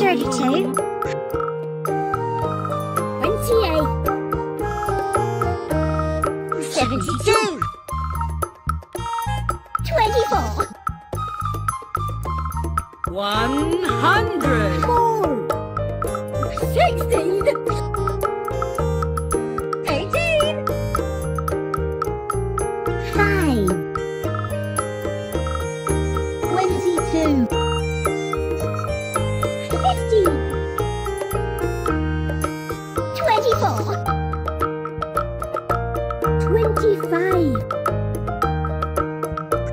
32, 28, 72, 24, 100, 4, 16, 18, 5, 22. 55, 60, 27, 38,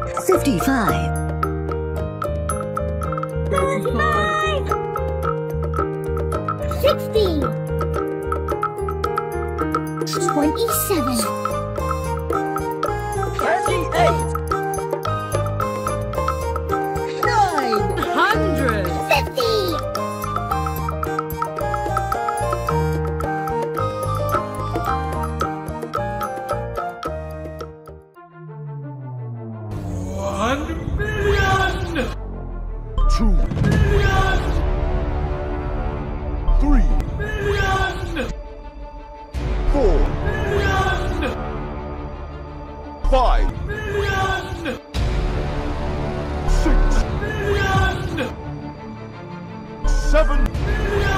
900, 50, 1 million, 2 million, 3 million, 4 million, 5 million, 6 million, 7 million, 8 million, 9 million.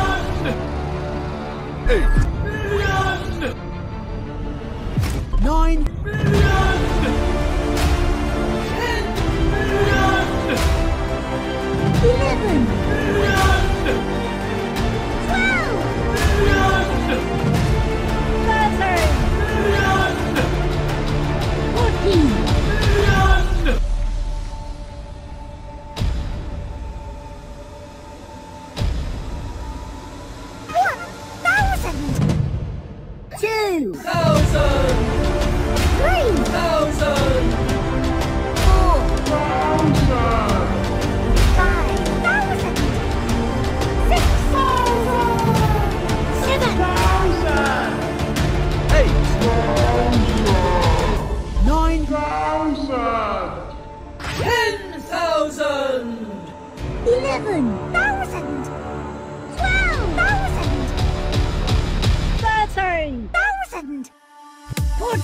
11,000, 12,000, 13,000, 14,000. One, 2,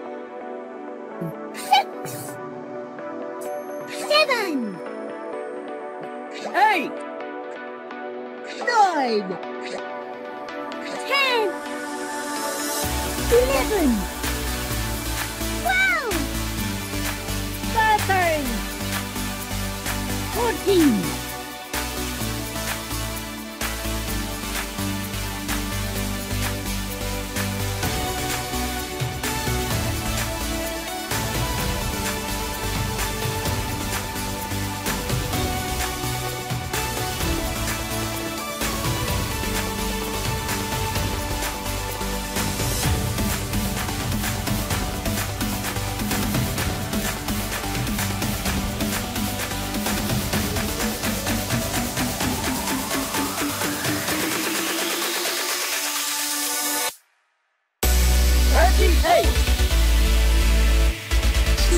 10, 11, 12, 13, 14, 38,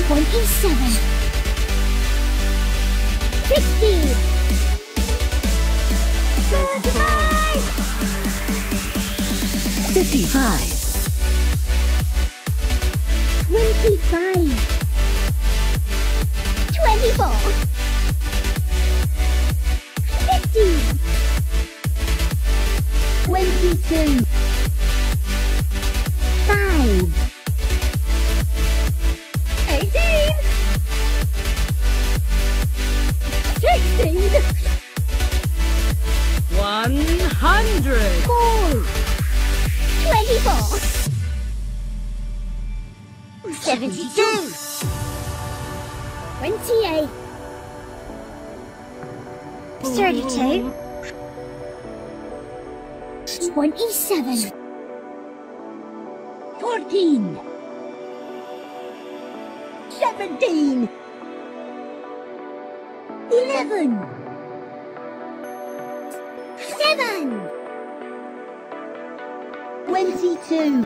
27, 50, 35, 55, 25, 24, 50, 22. 100, 4, 24, 72, 28, 32, 27, 14, 17, 11. 6 5 4